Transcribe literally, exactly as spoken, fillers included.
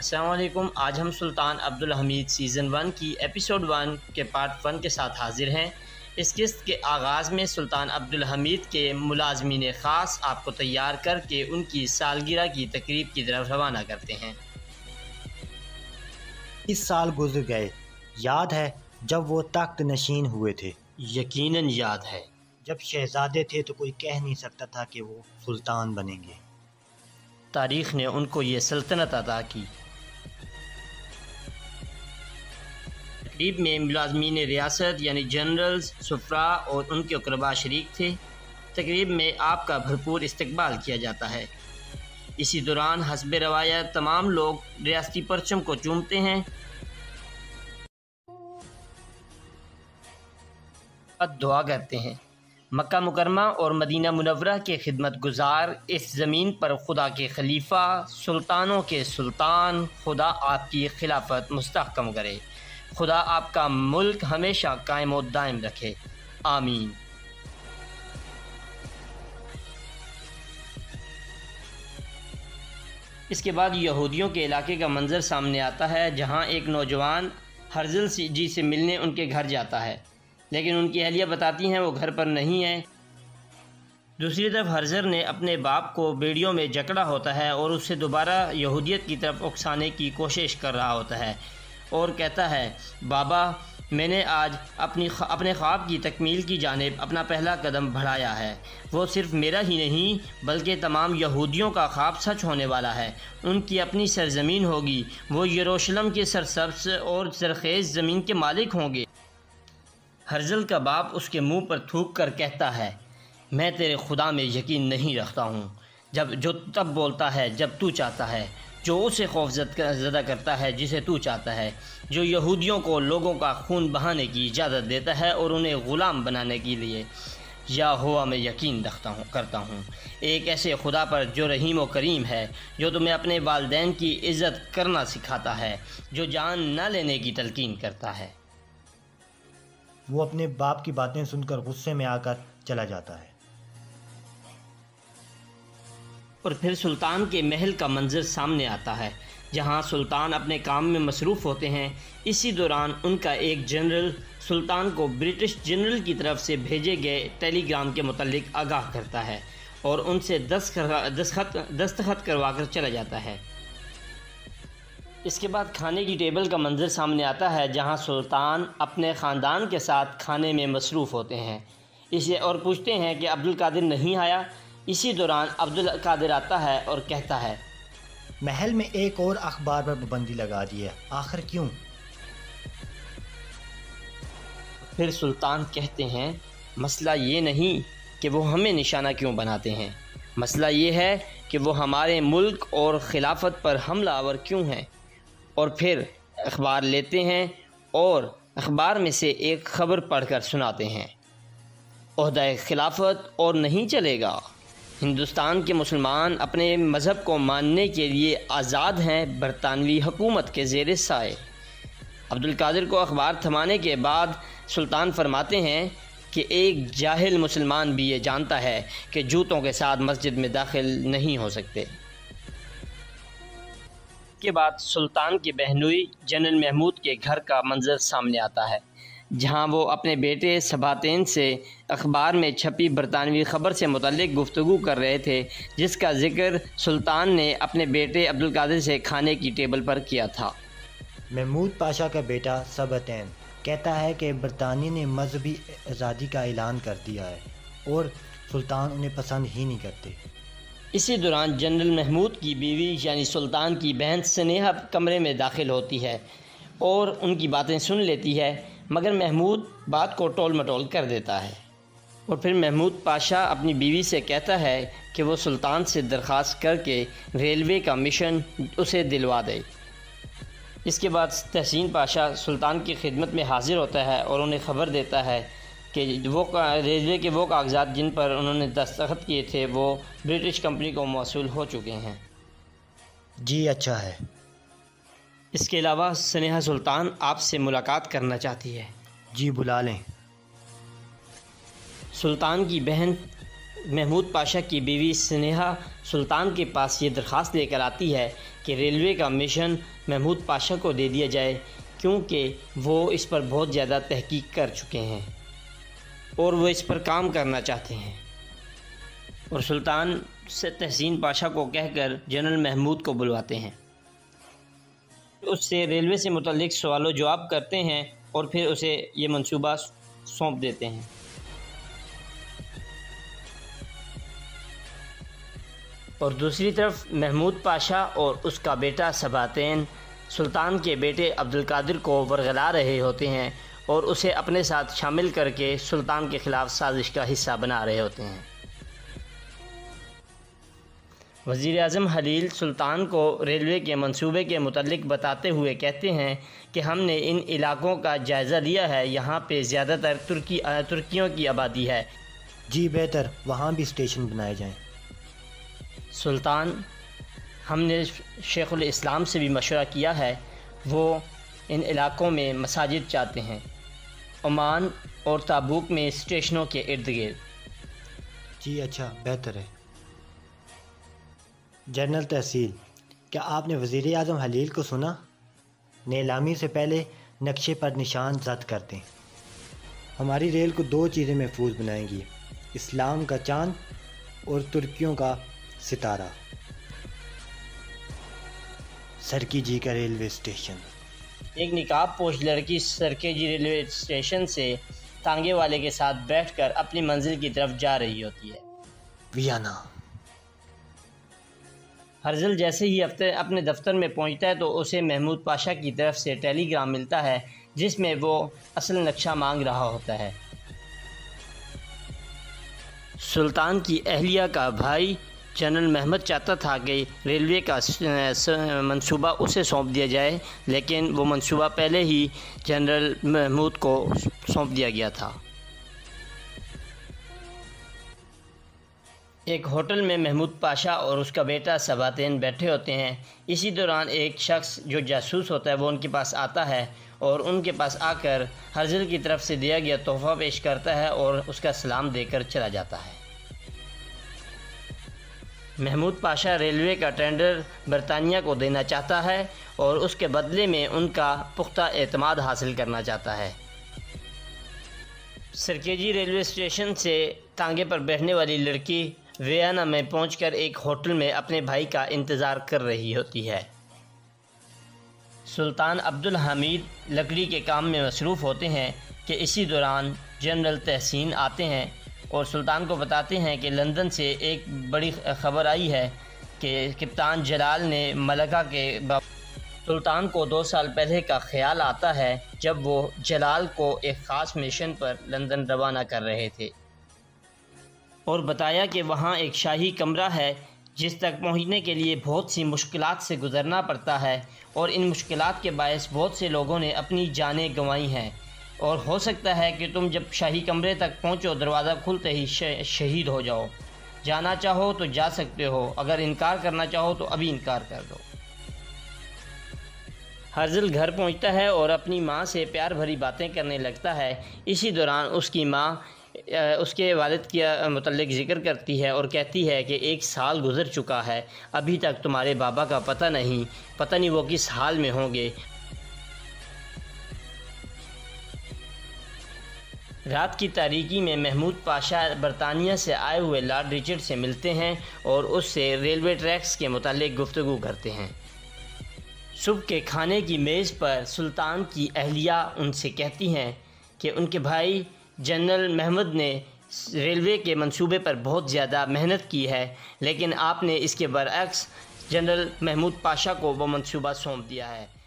अस्सलामुअलैकुम। आज हम Sultan Abdul Hamid season one की एपिसोड वन के पार्ट वन के साथ हाज़िर हैं। इस किस्त के आगाज़ में सुल्तान अब्दुल हमीद के मुलाजमीन ख़ास आपको तैयार करके उनकी सालगिरह की तकरीब की तरफ रवाना करते हैं। इस साल गुजर गए, याद है जब वो तख्त नशीन हुए थे? यकीनन याद है। जब शहजादे थे तो कोई कह नहीं सकता था कि वो सुल्तान बनेंगे। तारीख़ ने उनको ये सल्तनत अदा की। तकरीब में मुलाजमीन रियासत यानी जनरल्स, सुफ्रा और उनके अकरबा शरीक थे। तकरीब में आपका भरपूर इस्तकबाल किया जाता है। इसी दौरान हस्ब रवायत तमाम लोग रियासती परचम को चूमते हैं। दुआ करते हैं। मक्का मुकरमा और मदीना मुनव्वरा के खिदमत गुजार इस ज़मीन पर खुदा के खलीफा, सुल्तानों के सुल्तान, खुदा आपकी खिलाफत मुस्तहकम करे। खुदा आपका मुल्क हमेशा कायम और दायम रखे, आमीन। इसके बाद यहूदियों के इलाके का मंजर सामने आता है, जहाँ एक नौजवान हर्जल जी से मिलने उनके घर जाता है, लेकिन उनकी अहलिया बताती हैं वो घर पर नहीं है। दूसरी तरफ हर्जर ने अपने बाप को बेड़ियों में जकड़ा होता है और उससे दोबारा यहूदियत की तरफ उकसाने की कोशिश कर रहा होता है और कहता है, बाबा मैंने आज अपनी अपने ख्वाब की तकमील की जानिब अपना पहला कदम बढ़ाया है। वो सिर्फ़ मेरा ही नहीं बल्कि तमाम यहूदियों का ख्वाब सच होने वाला है। उनकी अपनी सरज़मीन होगी, वो यरूशलेम के सरसब्ज़ और सरखेज़ ज़मीन के मालिक होंगे। हर्जल का बाप उसके मुंह पर थूक कर कहता है, मैं तेरे खुदा में यकीन नहीं रखता हूँ। जब जो तब बोलता है जब तू चाहता है, जो उसे खौफज़दा करता है जिसे तू चाहता है, जो यहूदियों को लोगों का खून बहाने की इजाज़त देता है और उन्हें ग़ुलाम बनाने के लिए। या हुआ मैं यकीन रखता हूँ करता हूँ एक ऐसे खुदा पर जो रहीम व करीम है, जो तुम्हें अपने वालिदैन की इज़्ज़त करना सिखाता है, जो जान न लेने की तलकीन करता है। वो अपने बाप की बातें सुनकर गुस्से में आकर चला जाता है। और फिर सुल्तान के महल का मंजर सामने आता है, जहां सुल्तान अपने काम में मसरूफ़ होते हैं। इसी दौरान उनका एक जनरल सुल्तान को ब्रिटिश जनरल की तरफ से भेजे गए टेलीग्राम के मुतालिक आगाह करता है और उनसे दस्तखत करवा कर चला जाता है। इसके बाद खाने की टेबल का मंजर सामने आता है, जहां सुल्तान अपने ख़ानदान के साथ खाने में मसरूफ़ होते हैं। इसे और पूछते हैं कि अब्दुल कादिर नहीं आया। इसी दौरान अब्दुल कादिर आता है और कहता है, महल में एक और अखबार पर पाबंदी लगा दी है, आखिर क्यों? फिर सुल्तान कहते हैं, मसला ये नहीं कि वो हमें निशाना क्यों बनाते हैं, मसला ये है कि वो हमारे मुल्क और खिलाफत पर हमला आवर क्यों हैं। और फिर अखबार लेते हैं और अखबार में से एक ख़बर पढ़कर सुनाते हैं, ओहदाए खिलाफत और नहीं चलेगा, हिंदुस्तान के मुसलमान अपने मज़हब को मानने के लिए आज़ाद हैं, बरतानवी हुकूमत के ज़ेर साए। अब्दुल कादिर को अखबार थमाने के बाद सुल्तान फरमाते हैं कि एक जाहिल मुसलमान भी ये जानता है कि जूतों के साथ मस्जिद में दाखिल नहीं हो सकते। के बाद सुल्तान की बहनोई जनरल महमूद के घर का मंजर सामने आता है, जहां वो अपने बेटे सबातिन से अखबार में छपी बरतानवी ख़बर से मुतल्लिक़ गुफ्तगू कर रहे थे, जिसका ज़िक्र सुल्तान ने अपने बेटे अब्दुल कादिर से खाने की टेबल पर किया था। महमूद पाशा का बेटा सबातिन कहता है कि बरतानिया ने मजहबी आज़ादी का ऐलान कर दिया है और सुल्तान उन्हें पसंद ही नहीं करते। इसी दौरान जनरल महमूद की बीवी यानी सुल्तान की बहन स्नेहा कमरे में दाखिल होती है और उनकी बातें सुन लेती है, मगर महमूद बात को टोल मटोल कर देता है। और फिर महमूद पाशा अपनी बीवी से कहता है कि वो सुल्तान से दरख्वास्त करके रेलवे का मिशन उसे दिलवा दे। इसके बाद तहसीन पाशा सुल्तान की खिदमत में हाजिर होता है और उन्हें ख़बर देता है कि वो रेलवे के वो कागजात जिन पर उन्होंने दस्तखत किए थे वो ब्रिटिश कंपनी को मौसूल हो चुके हैं। जी अच्छा है। इसके अलावा स्नेहा सुल्तान आपसे मुलाकात करना चाहती है। जी बुला लें। सुल्तान की बहन महमूद पाशा की बीवी स्नेहा सुल्तान के पास ये दरख्वास्त लेकर आती है कि रेलवे का मिशन महमूद पाशा को दे दिया जाए क्योंकि वो इस पर बहुत ज़्यादा तहकीक कर चुके हैं और वो इस पर काम करना चाहते हैं। और सुल्तान से तहसीन पाशा को कहकर जनरल महमूद को बुलवाते हैं, उससे रेलवे से मुतल्लिक सवाल जवाब करते हैं और फिर उसे ये मंसूबा सौंप देते हैं। और दूसरी तरफ महमूद पाशा और उसका बेटा सबातिन सुल्तान के बेटे अब्दुल कादिर को वरगला रहे होते हैं और उसे अपने साथ शामिल करके सुल्तान के ख़िलाफ़ साजिश का हिस्सा बना रहे होते हैं। वज़ीर आज़म हलील सुल्तान को रेलवे के मंसूबे के मुतल्लिक बताते हुए कहते हैं कि हमने इन इलाक़ों का जायज़ा लिया है, यहाँ पे ज़्यादातर तुर्की तुर्कियों की आबादी है। जी बेहतर, वहाँ भी स्टेशन बनाए जाएँ। सुल्तान, हमने शेखुल इस्लाम से भी मशवरा किया है, वो इन इलाक़ों में मसाजिद चाहते हैं, ओमान और ताबूक में स्टेशनों के इर्द गिर्द। जी अच्छा, बेहतर है। जनरल तहसील, क्या आपने वज़ीर आज़म हलील को सुना? नीलामी से पहले नक्शे पर निशान ज़द कर दें। हमारी रेल को दो चीज़ें महफूज बनाएंगी, इस्लाम का चाँद और तुर्कियों का सितारा। सरकेजी का रेलवे स्टेशन। एक निकाब पोश लड़की सरकेजी रेलवे स्टेशन से तांगे वाले के साथ बैठकर अपनी मंजिल की तरफ जा रही होती है। वियना। हर्जल जैसे ही अपने दफ्तर में पहुंचता है तो उसे महमूद पाशा की तरफ से टेलीग्राम मिलता है जिसमें वो असल नक्शा मांग रहा होता है। सुल्तान की अहलिया का भाई जनरल महमद चाहता था कि रेलवे का मंसूबा उसे सौंप दिया जाए, लेकिन वो मंसूबा पहले ही जनरल महमूद को सौंप दिया गया था। एक होटल में महमूद पाशा और उसका बेटा सबातिन बैठे होते हैं। इसी दौरान एक शख्स जो जासूस होता है वो उनके पास आता है और उनके पास आकर हर्जल की तरफ से दिया गया तोहफा पेश करता है और उसका सलाम देकर चला जाता है। महमूद पाशा रेलवे का टेंडर बरतानिया को देना चाहता है और उसके बदले में उनका पुख्ता एतमाद हासिल करना चाहता है। सरकेजी रेलवे स्टेशन से तांगे पर बैठने वाली लड़की वियना में पहुंचकर एक होटल में अपने भाई का इंतज़ार कर रही होती है। सुल्तान अब्दुल हामिद लकड़ी के काम में मसरूफ़ होते हैं कि इसी दौरान जनरल तहसीन आते हैं और सुल्तान को बताते हैं कि लंदन से एक बड़ी ख़बर आई है कि कप्तान जलाल ने मलका के बाप। सुल्तान को दो साल पहले का ख्याल आता है जब वो जलाल को एक ख़ास मिशन पर लंदन रवाना कर रहे थे और बताया कि वहाँ एक शाही कमरा है जिस तक पहुँचने के लिए बहुत सी मुश्किलात से गुज़रना पड़ता है और इन मुश्किलात के बायस बहुत से लोगों ने अपनी जानें गंवाई हैं और हो सकता है कि तुम जब शाही कमरे तक पहुँचो दरवाज़ा खुलते ही शहीद हो जाओ। जाना चाहो तो जा सकते हो, अगर इनकार करना चाहो तो अभी इनकार कर दो। हर्जल घर पहुँचता है और अपनी माँ से प्यार भरी बातें करने लगता है। इसी दौरान उसकी माँ उसके वालिद के मुतल्लिक ज़िक्र करती है और कहती है कि एक साल गुजर चुका है, अभी तक तुम्हारे बाबा का पता नहीं पता नहीं वो किस हाल में होंगे। रात की तारीकी में महमूद पाशा बरतानिया से आए हुए लॉर्ड रिचर्ड से मिलते हैं और उससे रेलवे ट्रैक्स के मुतालिक गुफ्तगू करते हैं। सुबह के खाने की मेज़ पर सुल्तान की अहलिया उनसे कहती हैं कि उनके भाई जनरल महमद ने रेलवे के मंसूबे पर बहुत ज़्यादा मेहनत की है, लेकिन आपने इसके बरअक्स जनरल महमूद पाशा को वो मंसूबा सौंप दिया है।